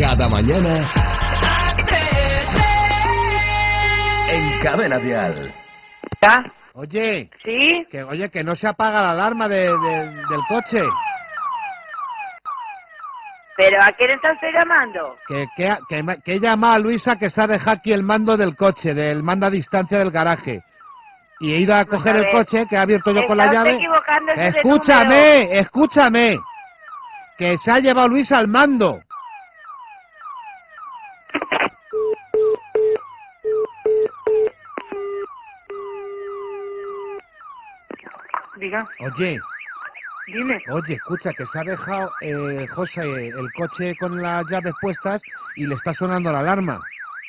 Cada mañana en Cadena Dial. ¿Ya? Oye, ¿sí? Que no se apaga la alarma del coche. ¿Pero a quién está usted llamando? Que llama a Luisa, que se ha dejado aquí el mando del coche, del mando a distancia del garaje. Y he ido a coger el coche, que he abierto yo con la llave. Escúchame. Que se ha llevado Luisa al mando. Diga. Oye. Dime. Oye, escucha, que se ha dejado José el coche con las llaves puestas y le está sonando la alarma.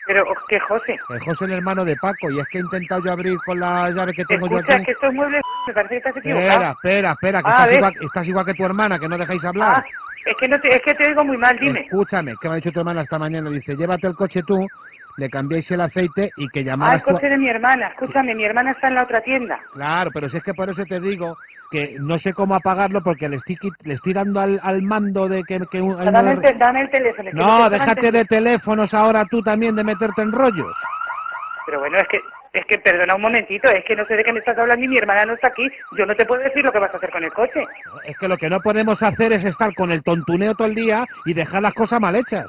¿Pero qué José? José, el hermano de Paco, y es que he intentado yo abrir con la llave que tengo yo aquí. Escucha, que estos muebles, me parece que estás equivocado. Espera, que estás igual que tu hermana, que no dejáis hablar. Es que te oigo muy mal, dime. Escúchame, que me ha dicho tu hermana esta mañana, dice, llévate el coche tú, le cambiéis el aceite y que llamaras... el coche de mi hermana, escúchame, mi hermana está en la otra tienda. Claro, pero si es que por eso te digo que no sé cómo apagarlo porque le estoy dando al mando de que un... Dame el teléfono. No, déjate de teléfonos ahora tú también, de meterte en rollos. Pero bueno, es que perdona un momentito, es que no sé de qué me estás hablando y mi hermana no está aquí. Yo no te puedo decir lo que vas a hacer con el coche. Es que lo que no podemos hacer es estar con el tontuneo todo el día y dejar las cosas mal hechas.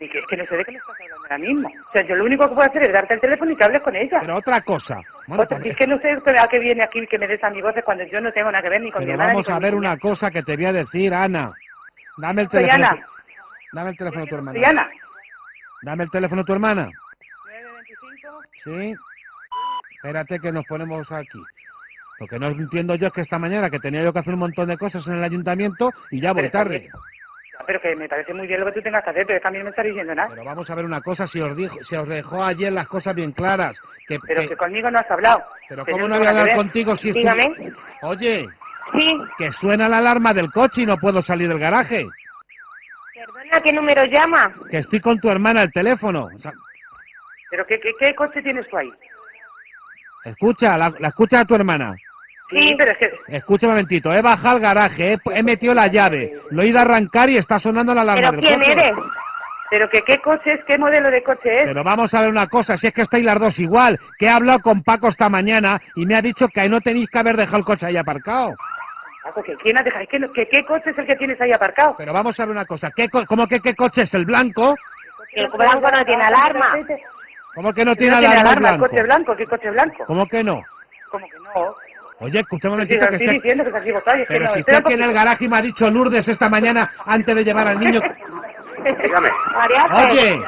Es que no sé de qué le estás hablando ahora mismo. O sea, yo lo único que puedo hacer es darte el teléfono y que hables con ella. Pero otra cosa. Bueno, es que no sé a qué viene aquí que me des a mi voz cuando yo no tengo nada que ver ni con mi hermana. Vamos a ver una cosa que te voy a decir, Ana. Dame el teléfono. Ana. Dame el teléfono a tu hermana. Ana. Dame el teléfono a tu hermana. 925. Sí. Espérate que nos ponemos aquí. Lo que no entiendo yo es que esta mañana que tenía yo que hacer un montón de cosas en el ayuntamiento y ya voy tarde. Pero que me parece muy bien lo que tú tengas que hacer, pero es que a mí no me estás diciendo nada. Pero vamos a ver una cosa, si os dejó ayer las cosas bien claras. Pero que conmigo no has hablado. Pero ¿cómo no voy a hablar contigo si... Dígame. Oye. Sí. Que suena la alarma del coche y no puedo salir del garaje. Perdona, ¿qué número llama? Que estoy con tu hermana al teléfono. O sea... Pero ¿qué coche tienes tú ahí? Escucha, la escucha a tu hermana. Sí, pero es que... Escucha un momentito, he bajado al garaje, he metido la llave, lo he ido a arrancar y está sonando la alarma. ¿Pero quién eres? ¿Pero qué coche es? ¿Qué modelo de coche es? Pero vamos a ver una cosa, si es que estáis las dos igual, que he hablado con Paco esta mañana y me ha dicho que ahí no tenéis que haber dejado el coche ahí aparcado. Paco, ¿quién ha dejado? ¿Qué coche es el que tienes ahí aparcado? Pero vamos a ver una cosa, ¿cómo que qué coche es? ¿El blanco? El blanco no tiene alarma. ¿Cómo que no tiene alarma? ¿El coche blanco? ¿Qué coche blanco? ¿Cómo que no? ¿Cómo que no? Oye, escucha un momentito que estoy diciendo que se ha... Pero si está aquí en el garaje y me ha dicho Lourdes esta mañana antes de llevar al niño... Dígame. Oye.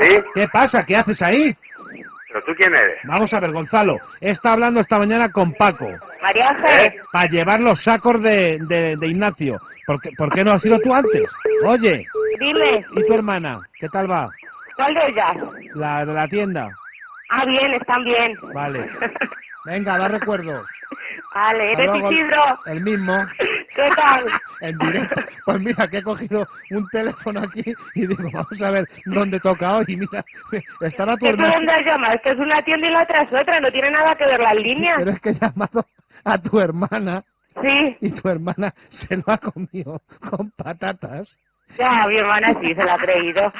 ¿Sí? ¿Qué pasa? ¿Qué haces ahí? ¿Pero tú quién eres? Vamos a ver, Gonzalo. He estado hablando esta mañana con Paco. ¿Mariaje? Para llevar los sacos de Ignacio. ¿Por qué no has sido tú antes? Oye. Dime. ¿Y tu hermana? ¿Qué tal va? ¿Cuál de ellas? La de la tienda. Ah, bien, están bien. Vale. Venga, da recuerdos. Vale, eres Isidro. El mismo. ¿Qué tal? En directo. Pues mira, que he cogido un teléfono aquí y digo, vamos a ver dónde toca hoy. Mira, estará tu hermana. ¿Dónde has llamado? Es que es una tienda y la otra es otra, no tiene nada que ver las líneas. Pero es que he llamado a tu hermana. Sí. Y tu hermana se lo ha comido con patatas. Ya, mi hermana sí, se la ha creído.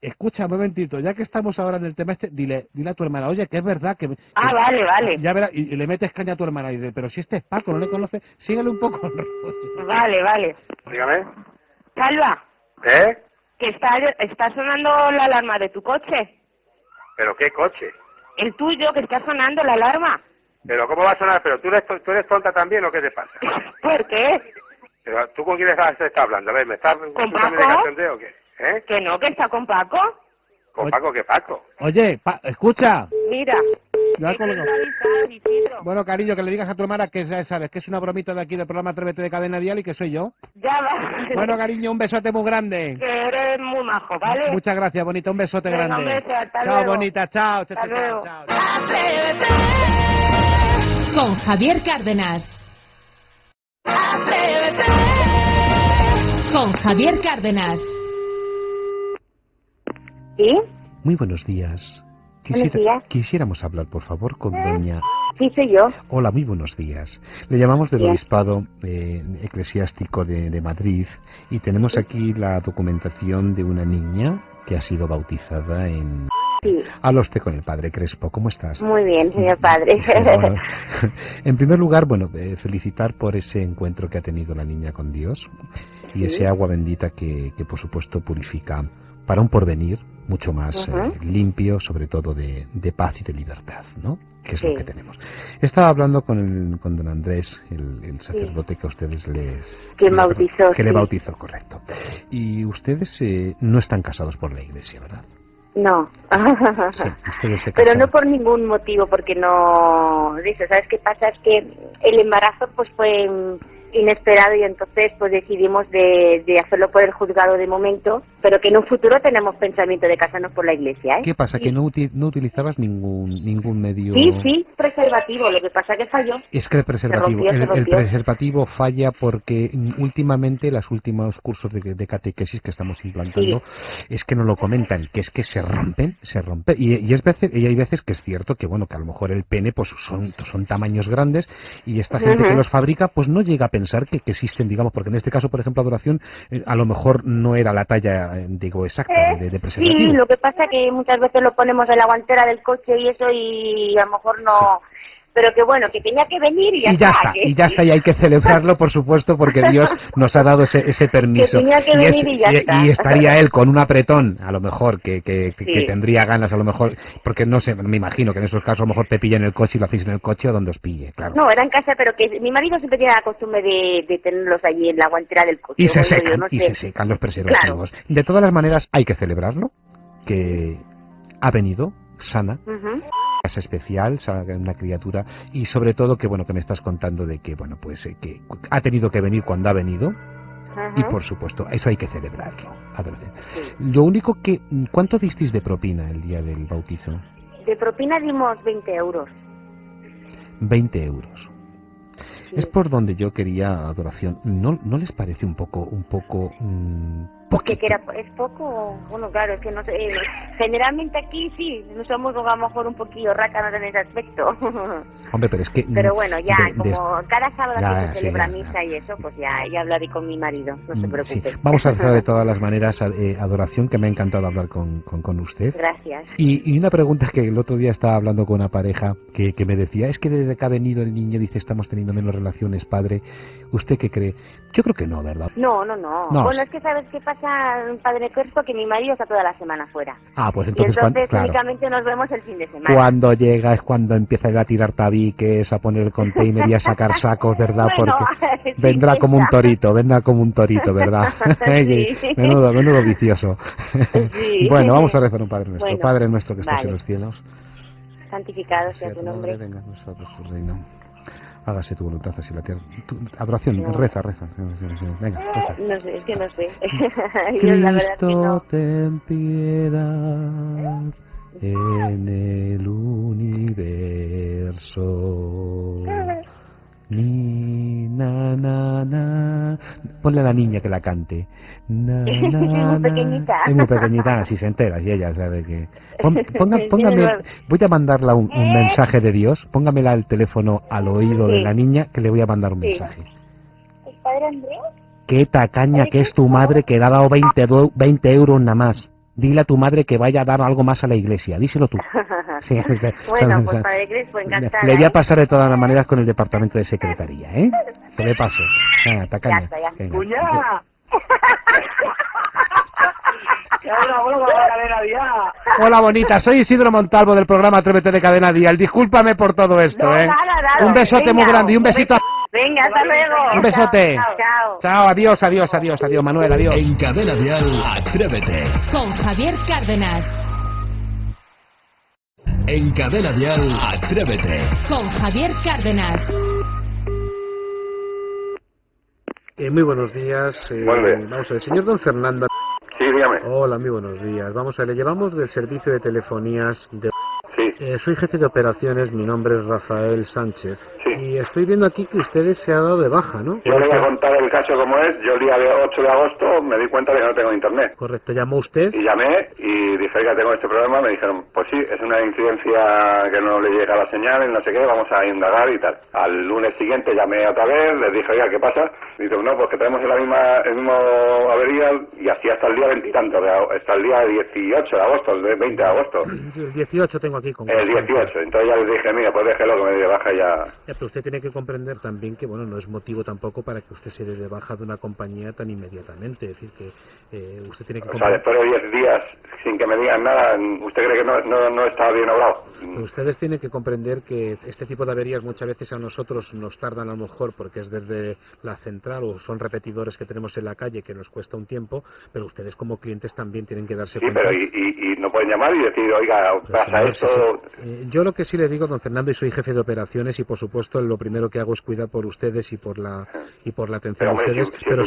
Escucha, un momentito, ya que estamos ahora en el tema este, dile a tu hermana, oye, que es verdad que... Ah, vale. Ya verás, y le metes caña a tu hermana y dice, pero si este es Paco, no le conoce, síguele un poco. Vale. Dígame. Salva. ¿Eh? Que está sonando la alarma de tu coche. ¿Pero qué coche? El tuyo, que está sonando la alarma. ¿Pero cómo va a sonar? ¿Pero tú eres tonta también o qué te pasa? ¿Por qué? ¿Tú con quién estás hablando? A ver, ¿me estás... ¿Con Paco? De o qué? ¿Eh? ¿Que no, que está con Paco? ¿Con oye, Paco? ¿Qué Paco? Oye, escucha. Mira. Ya bueno, cariño, que le digas a tu hermana que ya sabes que es una bromita de aquí del programa Atrévete de Cadena Dial y que soy yo. Ya va. Bueno, cariño, un besote muy grande. Que eres muy majo, ¿vale? Muchas gracias, bonita, un besote grande. Un beso, hasta luego. Chao, bonita, chao. Hasta luego. Chao. Atrévete. Con Javier Cárdenas. Atrévete. Con Javier Cárdenas. ¿Sí? Muy buenos días. Quisiéramos hablar, por favor, con doña... Sí, soy yo. Hola, muy buenos días. Le llamamos del Obispado Eclesiástico de Madrid y tenemos aquí la documentación de una niña que ha sido bautizada en... Sí. Habla usted con el padre Crespo, ¿cómo estás? Muy bien, señor padre. Bueno, en primer lugar, bueno, felicitar por ese encuentro que ha tenido la niña con Dios y ese agua bendita que por supuesto purifica para un porvenir mucho más limpio, sobre todo de paz y de libertad, ¿no? Que es lo que tenemos. Estaba hablando con don Andrés, el sacerdote que a ustedes les... Que bautizó. Que le bautizó, correcto. Y ustedes no están casados por la Iglesia, ¿verdad? No. Sí, ustedes se casaron. Pero no por ningún motivo, porque no... ¿Sabes qué pasa? Es que el embarazo pues fue inesperado y entonces pues decidimos de hacerlo por el juzgado de momento, pero que en un futuro tenemos pensamiento de casarnos por la Iglesia, ¿eh? ¿Qué pasa? ¿Que no utilizabas ningún medio? Sí, sí, preservativo, lo que pasa que falló. Es que el preservativo, el preservativo falla porque últimamente los últimos cursos de catequesis que estamos implantando es que no lo comentan, que es que se rompen y hay veces que es cierto que bueno, que a lo mejor el pene pues son tamaños grandes y esta gente que los fabrica pues no llega a pensar que existen, digamos, porque en este caso, por ejemplo, adoración, a lo mejor no era la talla, digo, exacta de preservativo. Sí, lo que pasa que muchas veces lo ponemos en la guantera del coche y eso, y a lo mejor no... Sí. Pero que bueno, que tenía que venir y ya está, y hay que celebrarlo, por supuesto, porque Dios nos ha dado ese permiso. Que tenía que venir y ya está. Y estaría él con un apretón, a lo mejor, que tendría ganas, a lo mejor, porque no sé, me imagino que en esos casos a lo mejor te pilla en el coche y lo hacéis en el coche o donde os pille, claro. No, era en casa, pero que mi marido siempre tiene la costumbre de tenerlos allí en la guantera del coche. Y se secan, yo no sé. Y se secan los preservativos. Claro. De todas las maneras, hay que celebrarlo, que ha venido sana. Es especial, una criatura, y sobre todo que bueno, que me estás contando de que bueno, pues que ha tenido que venir cuando ha venido. Y por supuesto, eso hay que celebrarlo. Lo único que, ¿cuánto disteis de propina el día del bautizo? De propina dimos 20 euros. 20 euros. Es por donde yo quería, adoración. ¿No les parece un poco porque es poco? Bueno, claro, es que no sé, generalmente aquí sí, no somos a lo mejor un poquillo rácanos en ese aspecto. Hombre, pero es que... Pero bueno, ya, como cada sábado que se celebra misa y eso, pues ya hablaré con mi marido, no se preocupe. Sí. Vamos a hacer de todas las maneras, adoración, que me ha encantado hablar con usted. Gracias. Y una pregunta que el otro día estaba hablando con una pareja que me decía, es que desde que ha venido el niño, dice, estamos teniendo menos relaciones, padre. ¿Usted qué cree? Yo creo que no, ¿verdad? No. Bueno, es que ¿sabes qué pasa? Padre Crespo, que mi marido está toda la semana fuera. Ah, pues entonces únicamente nos vemos el fin de semana. Cuando llega es cuando empieza a tirar tabiques, a poner el container y a sacar sacos, ¿verdad? Bueno, porque vendrá como un torito, ¿verdad? Sí. menudo vicioso. Sí. Bueno, vamos a rezar un Padre Nuestro. Bueno, Padre Nuestro que estás en los cielos, santificado sea tu nombre. Venga a nosotros tu reino. Hágase tu voluntad así en la tierra. Adoración, no. Reza. Venga, reza. No sé, es que no sé. Cristo, ten piedad en el universo. Ni, na, na, na. Ponle a la niña que la cante. Na, na, na. Es muy pequeñita. Es muy pequeñita, así se entera, y ella sabe que... Póngame, voy a mandarla un mensaje de Dios. Póngamela el teléfono al oído de la niña, que le voy a mandar un mensaje. ¿El padre Andrés? Qué tacaña que es tu madre, que le ha dado 20 euros nada más. Dile a tu madre que vaya a dar algo más a la Iglesia. Díselo tú. Sí, bueno, pues padre Crespo, encantada. Le voy a pasar de todas las maneras con el departamento de secretaría, ¿eh? Te le paso. Venga, tacaña. Ya está, ya. Venga. ¡Cuñada! Hola, bonita. Soy Isidro Montalvo del programa Atrévete de Cadena Dial. Discúlpame por todo esto, ¿eh? Nada, un besote muy grande y un besito a... Venga, hasta luego. Un besote. Chao, adiós, Manuel, adiós. En Cadena Dial, Atrévete. Con Javier Cárdenas. En Cadena Dial, Atrévete. Con Javier Cárdenas. Muy buenos días. Vamos a ver, señor don Fernando. Sí, dígame. Hola, muy buenos días. Vamos a ver, le llevamos del servicio de telefonías de... Sí. Soy jefe de operaciones, mi nombre es Rafael Sánchez. Sí. Y estoy viendo aquí que ustedes se han dado de baja, ¿no? Yo le voy a contar el caso como es. Yo el día 8 de agosto me di cuenta de que no tengo internet. Correcto, ¿llamó usted? Y llamé y dije que tengo este problema. Me dijeron, pues sí, es una incidencia que no le llega la señal, no sé qué, vamos a indagar y tal. Al lunes siguiente llamé otra vez, les dije, oiga, ¿qué pasa? Y digo, no, pues que tenemos el mismo avería y así hasta el día 20 y tanto, hasta el día 18 de agosto, el 20 de agosto. El 18 tengo aquí con... El 18, entonces ya les dije, mira, pues déjelo que me dé de baja ya. Ya, pero usted tiene que comprender también que, bueno, no es motivo tampoco para que usted se dé de baja de una compañía tan inmediatamente, es decir, que usted tiene que... O sea, después de 10 días, sin que me digan nada, ¿usted cree que no está bien hablado? Pero ustedes tienen que comprender que este tipo de averías muchas veces a nosotros nos tardan a lo mejor porque es desde la central o son repetidores que tenemos en la calle que nos cuesta un tiempo, pero ustedes como clientes también tienen que darse cuenta. Sí, pero y no pueden llamar y decir, oiga, pasa esto... Yo lo que sí le digo, don Fernando, y soy jefe de operaciones y por supuesto lo primero que hago es cuidar por ustedes y por la atención de ustedes, pero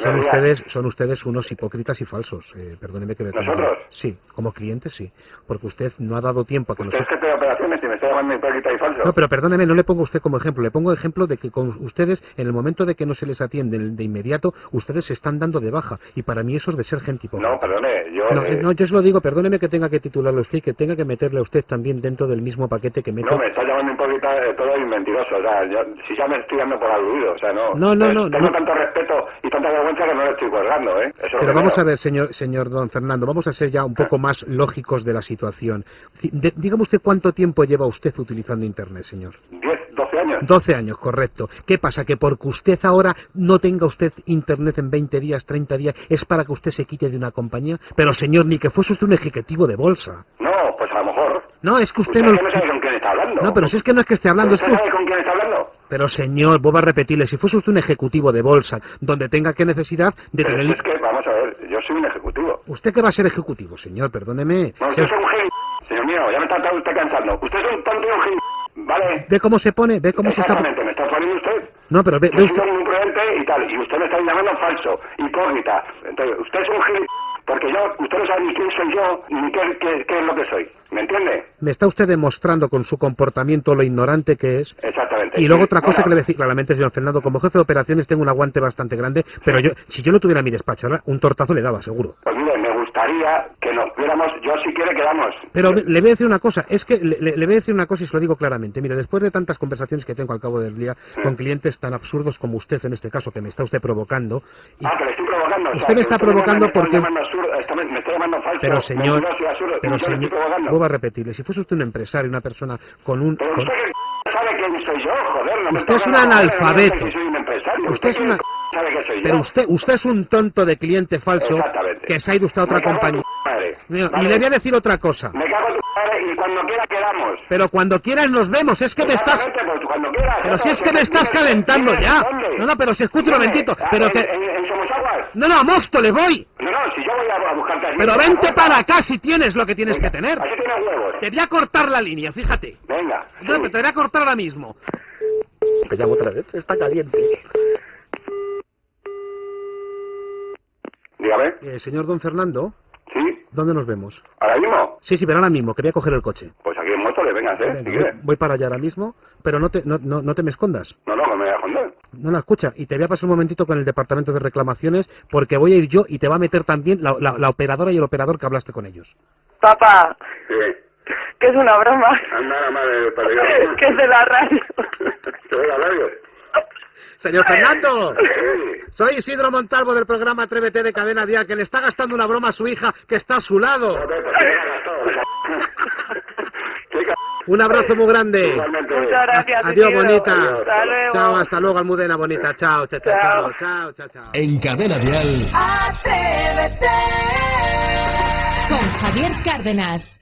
son ustedes unos hipócritas y falsos, perdóneme que me... ¿Nosotros? Sí, como clientes sí, porque usted no ha dado tiempo a que... ¿Usted es jefe de operaciones y me está llamando hipócrita y falso? No, pero perdóneme, no le pongo a usted como ejemplo, le pongo ejemplo de que con ustedes, en el momento de que no se les atiende de inmediato, ustedes se están dando de baja, y para mí eso es de ser gente hipócrita. No, perdone, yo... No, yo se lo digo, perdóneme que tenga que titularlo a usted, que tenga que meterle a usted también dentro del mismo paquete que meto... No, me está llamando hipócrita de todo y mentiroso, o sea, yo, si ya me estoy dando por aludido, o sea, no... No, tengo tanto respeto y tanta vergüenza que no le estoy colgando, ¿eh? Eso... Pero vamos a ver, señor don Fernando, vamos a ser ya un poco más lógicos de la situación. Dígame usted cuánto tiempo lleva usted utilizando Internet, señor. 12 años. 12 años, correcto. ¿Qué pasa? Que porque usted ahora no tenga usted Internet en 20 días, 30 días, es para que usted se quite de una compañía. Pero, señor, ni que fuese usted un ejecutivo de bolsa. No, pues a lo mejor... No, es que usted no... No sabe con quién está hablando. No, pero si es que no es que esté hablando... ¿Usted sabe con quién está hablando? Pero, señor, vuelvo a repetirle, si fuese usted un ejecutivo de bolsa, donde tenga que necesidad de tener... Pero es que, vamos a ver, yo soy un ejecutivo. ¿Usted qué va a ser ejecutivo, señor? Perdóneme. No, usted es un gil... Señor mío, ya me está usted cansando. Usted es un tonto y un gil... ¿Vale? ¿Ve cómo se pone? ¿Ve cómo se está...? Exactamente, ¿me está poniendo usted? No, pero ve usted... Yo soy un imprudente y tal, y usted me está llamando falso, hipócrita. Entonces, usted es un gil... Porque yo, usted no sabe ni quién soy yo, ni qué es lo que soy. ¿Me entiende? Me está usted demostrando con su comportamiento lo ignorante que es. Exactamente. Y luego otra cosa que le voy a decir claramente, señor Fernando, como jefe de operaciones tengo un aguante bastante grande, pero yo, si yo no tuviera mi despacho, ¿verdad?, un tortazo le daba, seguro. Pues mire, me gustaría que nos viéramos, yo si quiere quedamos. Pero le voy a decir una cosa, es que le voy a decir una cosa y se lo digo claramente. Mire, después de tantas conversaciones que tengo al cabo del día con clientes tan absurdos como usted en este caso, que me está usted provocando. Y... Ah, que le estoy provocando. Usted, o sea, me está provocando porque... Me está llamando falso. Pero señor, vuelvo a repetirle, si fuese usted un empresario, una persona con un... Pero usted que sabe quién soy yo, joder, no me... Usted es un analfabeto. Usted es una... Pero usted es un tonto de cliente falso que se ha ido usted a otra compañía. Y le voy a decir otra cosa. Me cago en tu madre y cuando quiera quedamos. Pero cuando quieras nos vemos, es que me estás... Pero si es que me estás calentando ya. No, pero si escucha un momentito, pero que... No, mosto, le voy. No, si yo voy a buscarte allí. Pero vente para acá si tienes lo que tienes que tener. Así tienes huevos. Te voy a cortar la línea, fíjate. Venga. No, pero te voy a cortar ahora mismo. Te llamo otra vez, está caliente. Dígame. Señor don Fernando. Sí. ¿Dónde nos vemos? ¿Ahora mismo? Sí, pero ahora mismo, que voy a coger el coche. Pues aquí en Móstoles, vengas, ¿eh? Venga, voy para allá ahora mismo, pero no te me escondas. No, no me voy a esconder. No, escucha, y te voy a pasar un momentito con el departamento de reclamaciones, porque voy a ir yo y te va a meter también la operadora y el operador que hablaste con ellos. Papá. Sí. Que es una broma. Anda, madre, para allá. Que es de la radio. ¿Te voy a la radio? Señor Fernando, soy Isidro Montalvo del programa Atrévete de Cadena Dial, que le está gastando una broma a su hija que está a su lado. Un abrazo muy grande. Muchas gracias. Adiós, bonita. Hasta luego. Chao, hasta luego, Almudena bonita. Chao, chao, chao, chao, chao, chao. En Cadena Dial. Atrévete con Javier Cárdenas.